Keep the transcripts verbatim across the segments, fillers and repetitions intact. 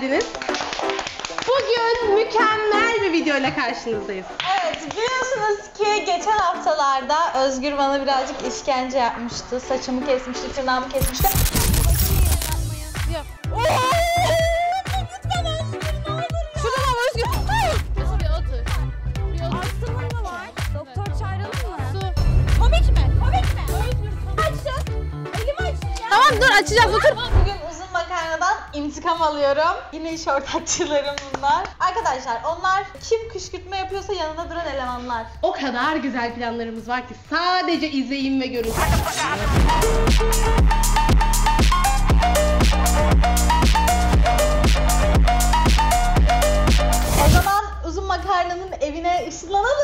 geldiniz. Bugün mükemmel bir video ile karşınızdayız. Evet, biliyorsunuz ki geçen haftalarda Özgür bana birazcık işkence yapmıştı. Saçımı kesmişti, tırnağımı kesmişti. Dur, açacağız, otur. Bugün uzun makarnadan intikam alıyorum. Yine iş ortakçılarım bunlar. Arkadaşlar, onlar kim kışkırtma yapıyorsa yanında duran elemanlar. O kadar güzel planlarımız var ki sadece izleyin ve görün. O zaman uzun makarnanın evine ışınlanalım.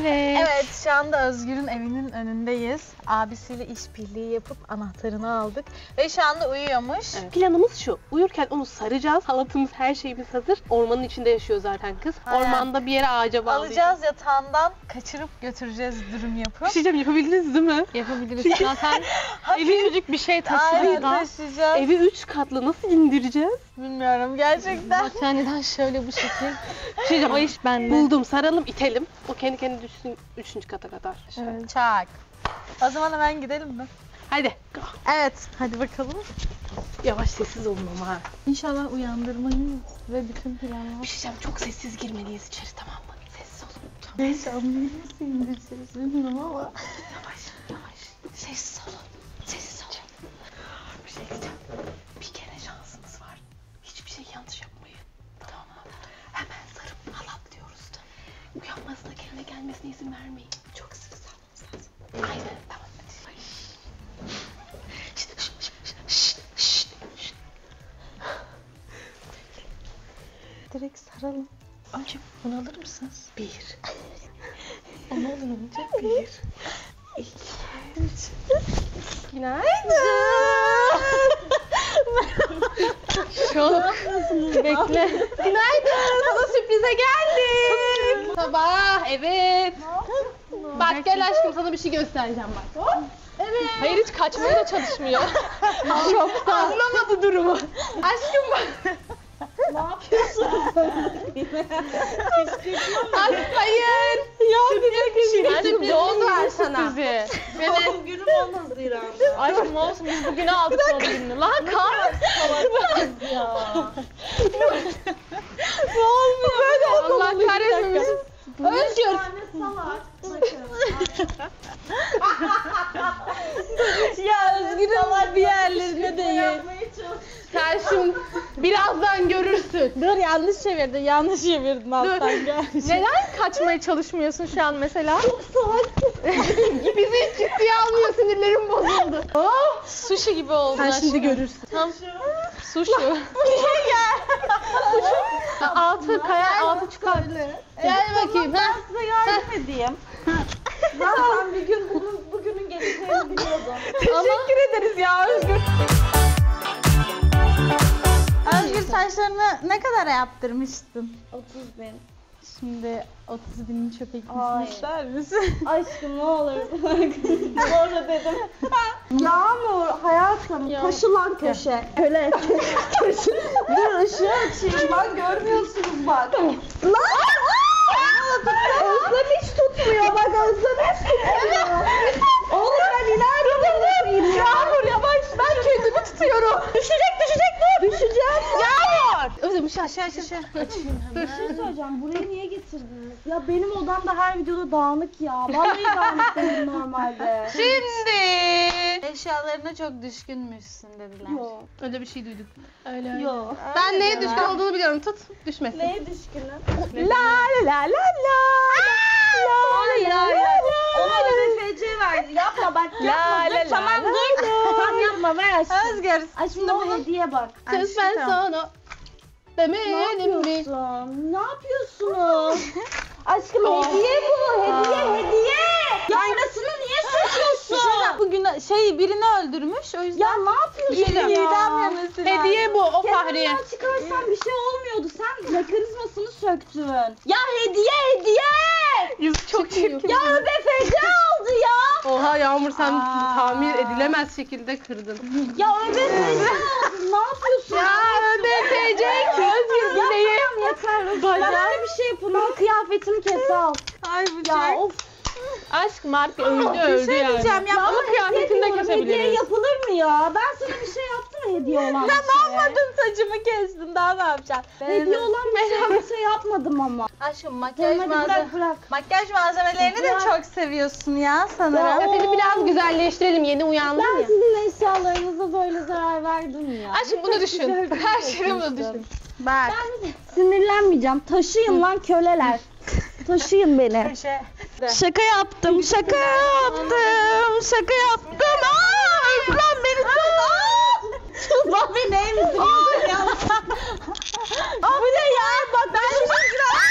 Evet. Evet, şu anda Özgür'ün evinin önündeyiz. Abisiyle işbirliği yapıp anahtarını aldık ve şu anda uyuyormuş. Evet. Planımız şu. Uyurken onu saracağız. Halatımız, her şeyimiz hazır. Ormanın içinde yaşıyor zaten kız. Aynen. Ormanda bir yere ağaca bağlayacağız. Alacağız yatağından, kaçırıp götüreceğiz dürüm yapıp. Bir şey diyeceğim, yapabildiniz değil mi? Yapabiliriz. Zaten evi çocuk bir şey taşıdı da. Taşıyacağız. Evi üç katlı nasıl indireceğiz? Bilmiyorum gerçekten. Makarnadan şöyle bu şekil. Bir şey o iş bende. Buldum, saralım, itelim. O kendi kendine düşsün üçüncü kata kadar. Evet. Çak. O zaman hemen gidelim mi? Hadi. Evet. Hadi bakalım. Yavaş, sessiz olun ama. İnşallah uyandırmayız ve bütün planlar. Bir şey diyeceğim, çok sessiz girmeliyiz içeri, tamam mı? Sessiz olun. Neyse, anlayabilirsin bir sessiz bilmiyorum ama. Yavaş, yavaş. Sessiz olun. Sessiz olun. Bir şey diyeceğim. Bir kere şansımız var. Hiçbir şey yanlış yapmayın. Tamam mı? Hemen sarıp halat diyoruz da. Uyanmasına, kendine gelmesine izin vermeyin. Çok sıkı sarmamız lazım. Aynen. Direkt saralım. Önce bunu alır mısınız? Bir. Onu alın önce. Bir. İki. Üç. Günaydın. Şok. Bekle. Günaydın. Sana sürprize geldik. Sabah. Evet. Bak gel aşkım, sana bir şey göstereceğim bak. Evet. Hayır, hiç kaçmaya da çalışmıyor. Şokta. Anlamadı durumu. Aşkım bak. Ne yapıyorsun? Hayır. Ya bir şey doğdular sana. Doğum günüm olmaz İrem. Aşkım olsun, biz bugüne aldık doğum gününü. Lan kalk. Salaksız ya. Ne oldu böyle? Allah kahretmiş. Özgür. Salak. Ya Özgür'ün var bir yerlerinde değil. Sen şimdi birazdan görürsün. Dur, yanlış çevirdin, yanlış çevirdin alttan gelmiş. Neden kaçmaya çalışmıyorsun şu an mesela? Çok salaksın. Bizi hiç ciddiye almıyor, sinirlerim bozuldu. Oh, sushi gibi oldu. Sen şimdi görürsün. Tam sushi. Niye gel? Altı kaya, altı çıkardı. Gel bakayım. Ben size yardım edeyim. Ben bir gün bunun, bugünün geleceğini biliyordum. Teşekkür ederiz ya Özgür. Özgür, saçlarını ne kadara yaptırmıştın? otuz bin. Şimdi otuz binin çöpe gitmişsin, ister misin? Aşkım ne olur. Doğru dedim. Yağmur hayatım, ya. Koşu lan köşe. Köle. Koşu. Dur ışığı açayım. Bak görmüyorsunuz bak. Lan! Özlem hiç tutmuyor bak, Özlem hiç tutmuyor. Oğlum ben ileride. Yağmur yavaş, ben kendimi tutuyorum. Düşecek düşecek dur. Düşeceğim. Yağmur. Özlem aşağı aşağı aşağı. Bir şey söyleyeceğim, burayı niye getirdiniz? Ya benim odam da her videoda dağınık ya. Vallahi dağınık dedim normalde. Şimdi. Eşyalarına çok düşkünmüşsün dediler. Yok. Öyle bir şey duyduk. Öyle öyle. Yok. Ben öyle neye düşkün olduğunu biliyorum, tut düşmesin. Neye düşkünüm? La la la la. La la la. Ona Ö F C verdi. Yapma bak, yapma. Tamam dur. Bak yapma, ver aşkım. Özgür. Aşkım da bu hediye bak. Kız ben sana. Demeyelim mi? Ne yapıyorsun? Ne yapıyorsunuz? Aşkım hediye bu. Hediye hediye. Aynasını niye satıyorsun? Bugün şey birini öldürmüş, o yüzden. Ya ne yapıyorsun? Yedem ya. Hediye bu, o fahriye. Kendinden çıkarsan bir şey olmuyordu. Sen mekanizmasını söktün. Ya hediye hediye. Çok çirkin. Ya Ö B F C aldı ya. Oha Yağmur, sen Aa. tamir edilemez şekilde kırdın. Ya Ö B F C aldı. Ne yapıyorsun? Ya Ö B F C kırdın. muhabbetini kes al. Ay bıçak. Ya of. Aşk Mark öldü öldü yani. Bir şey diyeceğim ya. Ama kıyafetini de kesebiliriz. Hediye yapılır mı ya? Ben sana bir şey yaptım hediye olan. Ben almadım, saçımı kestim, daha ne yapacağım? Hediye olan bir şey yapmadım ama. Aşkım makyaj malzemeleri. Makyaj malzemelerini de çok seviyorsun ya sanırım. Seni biraz güzelleştirelim, yeni uyandın ya. Ben sizin eşyalarınıza böyle zarar verdim ya. Aşkım bunu düşün. Her şeyi bunu düşün. Bak. Ben sinirlenmeyeceğim. Taşıyın lan köleler. Taşıyın beni. Şaka yaptım, şaka yaptım, şaka yaptım. Aaa, üflen beni tut. Aaa. Bobby neyi üzülüyorsun ya? Aa, bu ne ya? Bak ben şimdi biraz.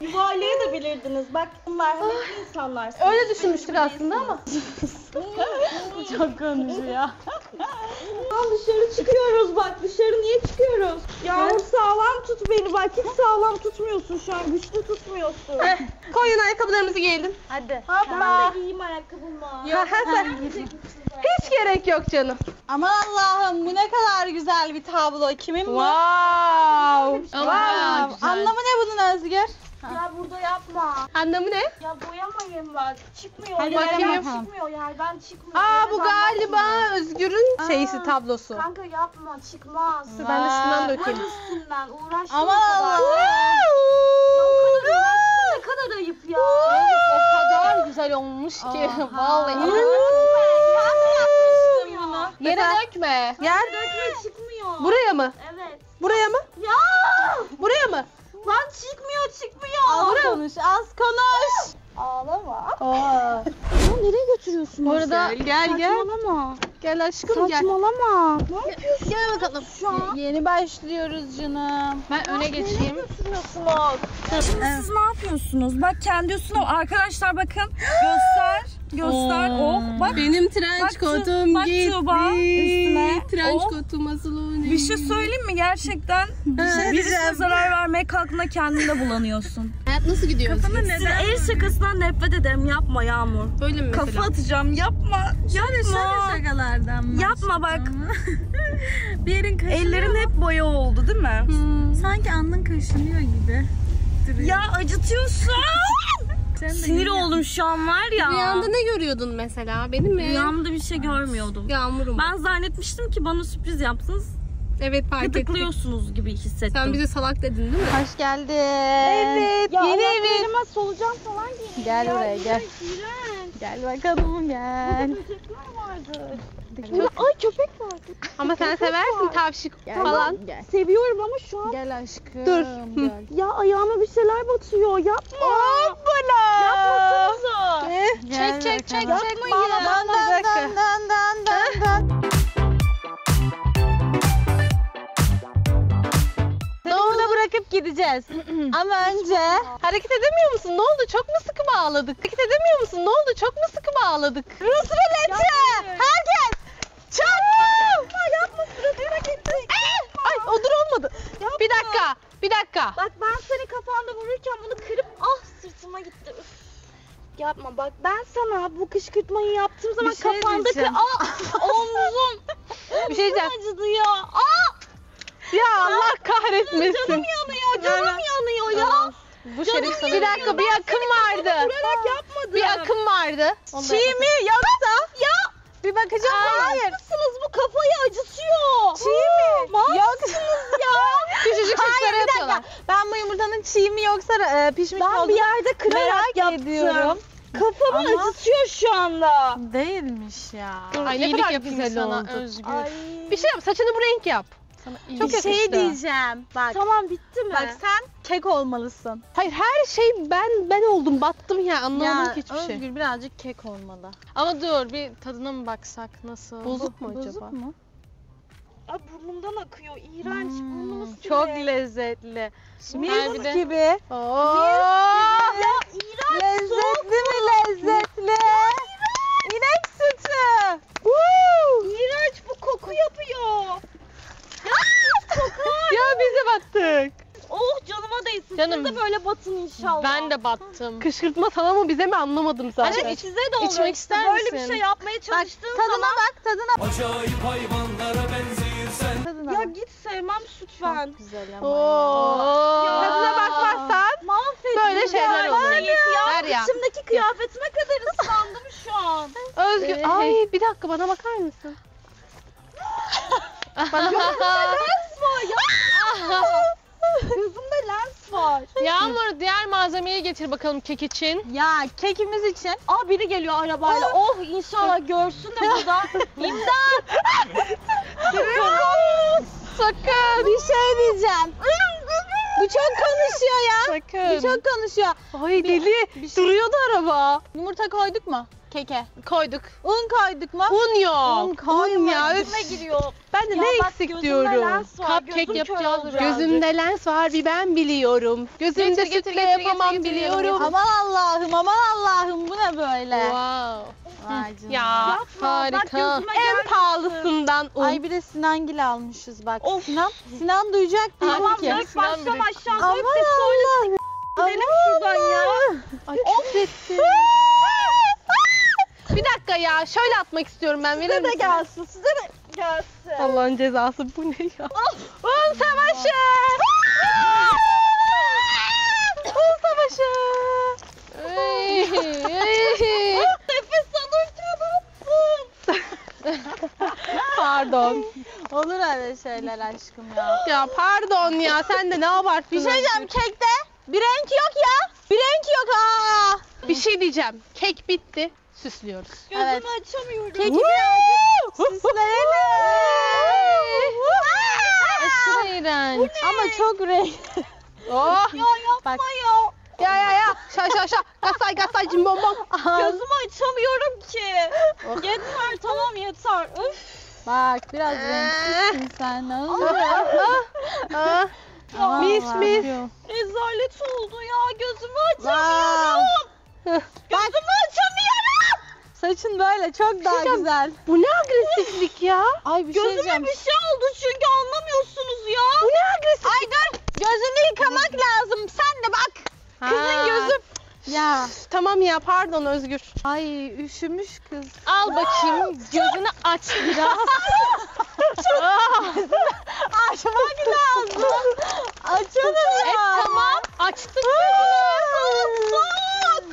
Yuvarlayabilirdiniz. Bak merhametli insanlar. Öyle düşünmüştür aslında ama. Çok konuşuyor ya. Lan dışarı çıkıyoruz bak. Dışarı niye çıkıyoruz? Yağmur sağlam tut beni bak. Hiç sağlam tutmuyorsun şu an. Güçlü tutmuyorsun. Heh. Koyun ayakkabılarımızı giyelim. Hadi. Ha, ben de giyeyim ayakkabımı. Yok, ha, sen... Hiç gerek yok canım. Aman Allah'ım, bu ne kadar güzel bir tablo. Kimin bu? Wow. Wow. Anlamı ne bunun Özgür? Ya burada yapma. Anlamı ne? Ya boyamayın bak. Çıkmıyor. Hadi bakayım. Çıkmıyor yerden, çıkmıyor. Aa yerden bu galiba Özgür'ün şeysi, tablosu. Kanka yapma, çıkmaz. Aa, ben de şundan dökeyim. Üstünden uğraş. Aman Allah'ım. Ne kadar ayıp ya. O kadar güzel olmuş ki. Vallahi. Sen mi yapmışsın bunu? Yere dökme. Yere dökme, çıkmıyor. Buraya mı? Evet. Buraya mı? Ya. Buraya mı? Lan çıkmıyor çıkmıyor. Az konuş, az konuş. Ağlama. Aa. Bunu nereye götürüyorsun? Orada gel gel. Saçmalama. Gel aşkım, saçmalama. Gel. Saçmalama. Ne yapıyorsun? Gel bakalım. Şu an. Yeni başlıyoruz canım. Ben ya öne geçeyim. Nereye götürüyorsunuz? Şimdi evet. Siz ne yapıyorsunuz? Bak kendi üstüne arkadaşlar bakın. Göster. Göster. Oo. Oh bak. Benim trench kotum bak, gitti. Bak tuba üstüne. Trench oh. Kotum asıl önemli. Bir şey söyleyeyim mi gerçekten? Bir şey birisine zarar vermeye kalktığında kendinde bulanıyorsun. Hayat nasıl gidiyor? Kafana neden? El şakasından nefret ederim. Yapma Yağmur. Böyle mi mesela? Kafa atacağım. Yapma. Şöyle yapma. Şöyle şakalardan bak. Yapma bak. Bir yerin kaşınıyor. Ellerin ama. Hep boya oldu değil mi? Hmm. Sanki alnın kaşınıyor gibi. Duruyor. Ya acıtıyorsun. Sinir oldum şu an var ya. Rüyanda ne görüyordun mesela? Benim mi? Rüyamda bir şey görmüyordum. Yağmurum. Ben zannetmiştim ki bana sürpriz yaptınız. Evet, fark ettim. Gıdıklıyorsunuz gibi hissettim. Sen bize salak dedin değil mi? Hoş geldin. Evet. Ya yeni evin. Elime solucan falan giyeyim. Gel ya, buraya gel. İğrenç. Gel bakalım gel. Burada böcekler vardı. Çok... Ay köpek var. Ama sen köpek seversin var. Tavşik gel, falan. Gel. Seviyorum ama şu an. Gel aşkım. Dur. Gel. Ya ayağıma bir şeyler batıyor. Yapma. Hoppala. Yapmasanıza. Çek çek çek. Yapma ya. Dan dan dan dan dan dan dan. Bırakıp gideceğiz. Ama önce hareket edemiyor musun? Ne oldu? Çok mu sıkı bağladık? Hareket edemiyor musun? Ne oldu? Çok mu sıkı bağladık? Rus ruleti! Herkes! Çabuk! Yapma, suratına gitti. Ay o dur olmadı. Yapma. Bir dakika, bir dakika. Bak ben seni kafanda vururken bunu kırıp ah sırtıma gitti. Üf. Yapma bak ben sana bu kışkırtmayı yaptığım zaman şey kafandaki ah omzum. Bir şey diyeceğim. Acıdı ya. Ah! Ya Allah kahretmesin. Canım yanıyor, canım yanıyor ya. Bu şerif sana bir dakika bir akım vardı. Bir akım vardı. Çiğ mi yoksa? Ya bir bakacağım. Hayır. Bu kafayı acıtıyor. Çiğ mi? Yoksunuz ya. Küçücük şişlere yapıyorlar. Ben bu yumurtanın çiğ mi yoksa pişmiş mi olduğunu merak ediyorum. Ben bir yerde kırarak ediyorum. Kafamı acıtıyor şu anda. Değilmiş ya. Ay ne kadar güzel oldu. Bir şey yap, saçını bu renk yap. Çok bir şey diyeceğim. Bak. Tamam bitti mi? Bak sen kek olmalısın. Hayır her şey ben ben oldum. Battım ya. Anlamadım ki hiçbir Özgür şey. Özgür birazcık kek olmalı. Ama dur bir tadına mı baksak nasıl? Bozuk mu acaba? Bozuk mu? Ay burnumdan akıyor. İğrenç. Hmm. Burnumuz gibi. Çok lezzetli. Buz de... gibi. Oo. Ya iğrenç. Lezzetli mi lezzetli? Ya, İnek sütü. Woo! İğrenç bu koku yapıyor. Ya biz de battık. Oh canıma değsin. Canım, siz de böyle batın inşallah. Ben de battım. Kışkırtma sana mı bize mi anlamadım zaten. Hani size de olur. İçmek ister böyle misin? Böyle bir şey yapmaya çalıştığın bak, zaman. Tadına bak tadına. Acayip hayvanlara benziyorsun. Ya git sevmem sütfen. Çok güzel ama. Oo. Ya. Tadına bakmazsan. Mahvedin. böyle şeyler oluyor. Ben de kışımdaki kıyafetime kadar ıslandım şu an. Özgür, ee, ay bir dakika bana bakar mısın? Bana bak. Lens var ya. Gözümde lens var. Yağmur, diğer malzemeyi getir bakalım kek için. Ya kekimiz için. Aa biri geliyor arabayla. Oh inşallah görsün de burada. İmdat. Sakın. Bir şey diyeceğim. Bu çok konuşuyor ya. Sakın. Bu çok konuşuyor. Ay deli. Bir şey... Duruyordu araba. Yumurta koyduk mu? Keke. Koyduk. Un koyduk mu? Un yok. Un koyma. Ya. Gözüme giriyor. Ben de ya ne bak, eksik diyorum. Cupcake yapacağız. Gözümde lens var bir ben biliyorum. Gözümde sütle yapamam getir, biliyorum. Getir, getir. Aman Allah'ım aman Allah'ım bu ne böyle? Wow. Vay canım. Ya yapma, harika. En pahalısından un. Ay bir de Sinangil almışız bak. Of. Sinan, Sinan duyacak değil mi ki? Aman başlam aşağıda hep bir soyla gidelim şuradan ya. Ay küfretsin. Bir dakika ya şöyle atmak istiyorum ben. Size de gelsin, size de gelsin. Allah'ın cezası bu ne ya? Un savaşı! Un savaşı! Nefes alırken attım. Pardon. Olur öyle şeyler aşkım ya. Ya pardon ya sen de ne abarttın. Bir şey diyeceğim kekte bir renk yok ya. Bir renk yok ha. Bir şey diyeceğim kek bitti. Süslüyoruz. Gözümü evet. Açamıyorum. Keki birazcık süsleyelim. Aşırı iğrenç. Ama çok renkli. Oh. Ya yapma bak. Ya. Ya ya ya. Şa şa şa. Gasay gasay cimbombom. Gözümü açamıyorum ki. Oh. Yeter tamam yeter. Öf. Bak biraz renklisin sen. Ne oluyor? Mis mis. Rezalet oldu ya. Gözümü açamıyorum. Gözümü açamıyorum. Saçın böyle çok daha şey güzel. Bu ne agresiflik ya? Ay bir gözüme şey diyeceğim. Bir şey oldu çünkü anlamıyorsunuz ya. Bu ne agresiflik? Ay dur gözünü yıkamak lazım sen de bak. Ha. Kızın gözü. Ya tamam ya pardon Özgür. Ay üşümüş kız. Al bakayım gözünü aç biraz. Açmak lazım. Açalım ya. E tamam açtık gözünü.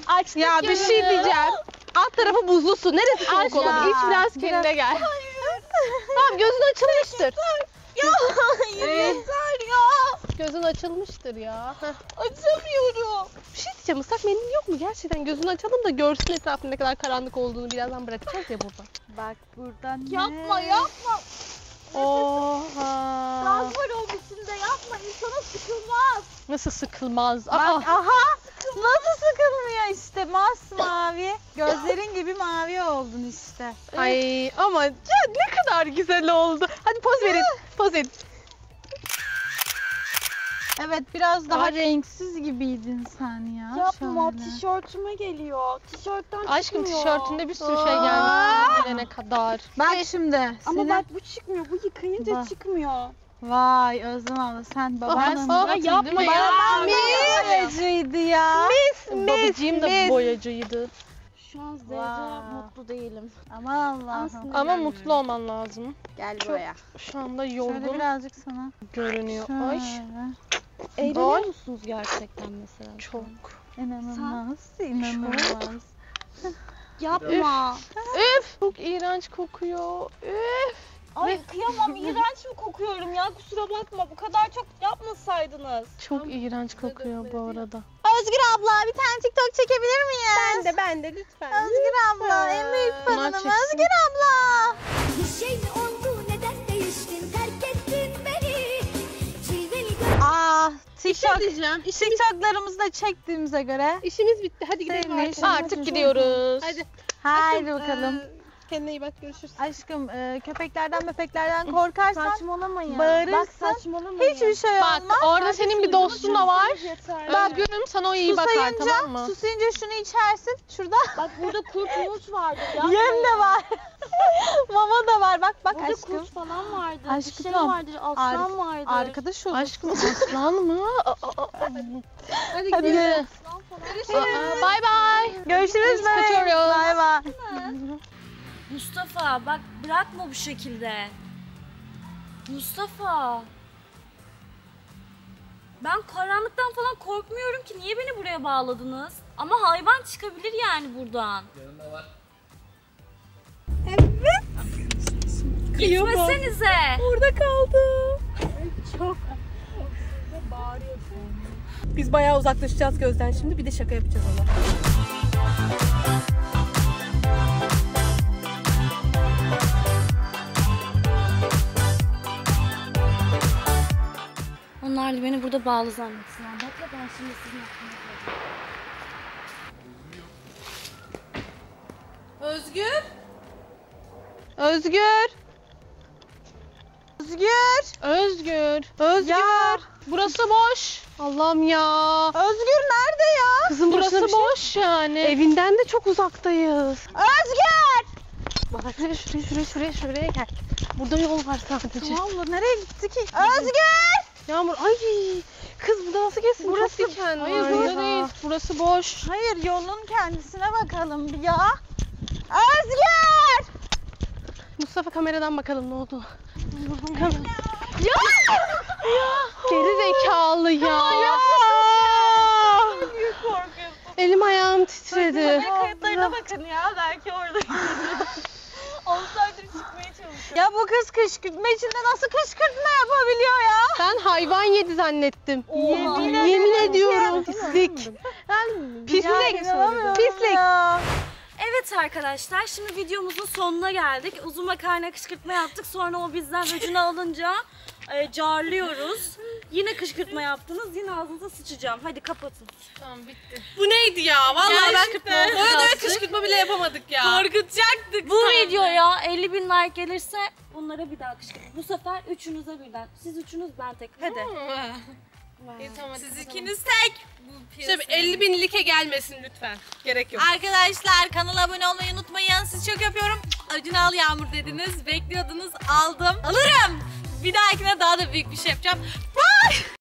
Açtık ya bir şey diyeceğim. Alt tarafı buzlu su. Neresi soğuk olur? İç biraz kendine gel. Hayır. Tamam gözün açılmıştır. Ya hayır yeter ya. Gözün açılmıştır ya. Açamıyorum. Bir şey diyeceğim ıslak mendil yok mu? Gerçekten gözünü açalım da görsün etrafında ne kadar karanlık olduğunu birazdan bırakacağız ya burada. Bak buradan ne? Yapma yapma. Oha. Gaz var o biçimde yapma. İnsana sıkılmaz. Nasıl sıkılmaz? Bak, aha. aha. Nasıl sıkılmıyor işte masmavi. Gözlerin gibi mavi oldun işte. Ay ama ya ne kadar güzel oldu. Hadi poz verin. Poz verin. Evet biraz daha ay. Renksiz gibiydin sen ya. Yapma şöyle. Tişörtüme geliyor. Tişörtten çıkmıyor. Aşkım tişörtünde bir sürü şey gelmiş. Gelene kadar. Bak şimdi. Senin... Ama bak bu çıkmıyor. Bu yıkayınca bak. Çıkmıyor. Vay Özlem abla sen babanın da yapma ya. Babam boyacıydı ya. Mis mis babacığım da boyacıydı. Şu an wow. Mutlu değilim. Aman Allah'ım. Ama yani. Mutlu olman lazım. Gel çok, buraya. Şu anda yorgun. Şöyle birazcık sana. Görünüyor. Şöyle. Ay. Eğleniyor musunuz gerçekten mesela? Çok. İnanılmaz. Sen... İnanılmaz. Yapma. Üf. Üf. Çok iğrenç kokuyor. Üf. Ay kıyamam iğrenç mi kokuyorum ya kusura bakma bu kadar çok yapmasaydınız. Çok tamam. İğrenç kokuyor bu arada. Özgür abla bir tane TikTok çekebilir miyiz? Ben de ben de lütfen. Özgür lütfen. Abla en büyük fanım Özgür abla. Bir şey mi oldu neden değiştin terk ettin beni? Çilveli ah TikTok, TikToklarımızı da çektiğimize göre. İşimiz bitti hadi gidelim artık. Artık gidiyoruz. Hadi, hadi bakalım. Iı, Kendine iyi bak görüşürüz. Aşkım e, köpeklerden mepeklerden korkarsan saçmalamayın. Bağırırsın. Bak saçmalamayın. Hiçbir şey olmaz. Bak orada sadece senin bir dostun da var. Özgürüm sana o iyi bakar tamam mı? Susayınca şunu içersin. Şurada. Bak burada kurt muz vardı. Yem de var. Mama da var bak bak burada aşkım. Burada kurt falan vardı. Aşkım. Bir şey vardı. Aslan Ar vardı. Arkadaş olur. Aşkım aslan mı? Hadi gidelim. Aslan falan. Görüşürüz. Bay bay. Görüşürüz. Kaçıyoruz. Bay bay. Mustafa bak bırakma bu şekilde. Mustafa. Ben karanlıktan falan korkmuyorum ki. Niye beni buraya bağladınız? Ama hayvan çıkabilir yani buradan. Yanında var. Evet. Gitmesenize. Burada kaldım. Çok. Biz bayağı uzaklaşacağız gözden şimdi. Bir de şaka yapacağız ona. Onlar da beni burada bağlı zannetsinler. Bakla ben şimdi sizin aklınızda. Özgür! Özgür! Özgür! Özgür! Özgür! Ya. Burası boş. Allah'ım ya. Özgür nerede ya? Kızım burası boş şey... yani. Evinden de çok uzaktayız. Özgür! Baksana şuraya şuraya şuraya şuraya gel. Burada yol var sadece. Vallahi nereye gitti ki? Özgür! Yağmur ay kız burada nasıl gelsin? Burası diken. Hayır burada değil. Burası boş. Hayır yolun kendisine bakalım bir ya. Özgür! Mustafa kameradan bakalım ne oldu? Kamera. Ya! Ya! Geri zekalı ya. Ya. Ya. Elim ayağım titredi. Kayıtlarına bakın ya belki orada. on saattir çıkmaya çalışıyor. Ya bu kız kışkırtma içinde nasıl kışkırtma yapabiliyor ya? Ben hayvan yedi zannettim. Oha. Yemin, Yemin ediyorum. Pislik. Ben pislik. Pislik. Evet arkadaşlar şimdi videomuzun sonuna geldik. Uzun makarna kışkırtma yaptık. Sonra o bizden öcünü alınca e, carlıyoruz. Yine kışkırtma yaptınız. Yine ağzınıza sıçacağım. Hadi kapatın. Tamam bitti. Bu neydi ya? Vallahi gerçekten. Ben kışkırtma. Öyle öyle kışkırtma bile yapamadık ya. Korkutacaktık. Bu sanki. Video ya elli bin like gelirse bunlara bir daha kışkırtma. Bu sefer üçünüze birden. Siz üçünüz ben tek. Hadi. Wow. E, tamam, siz ikiniz tek. Şimdi elli binlike gelmesin lütfen. Gerek yok. Arkadaşlar kanala abone olmayı unutmayın. Sizi çok öpüyorum. Ödünü al Yağmur dediniz. Bekliyordunuz. Aldım. Alırım. Bir dahakine daha da büyük bir şey yapacağım. Bye.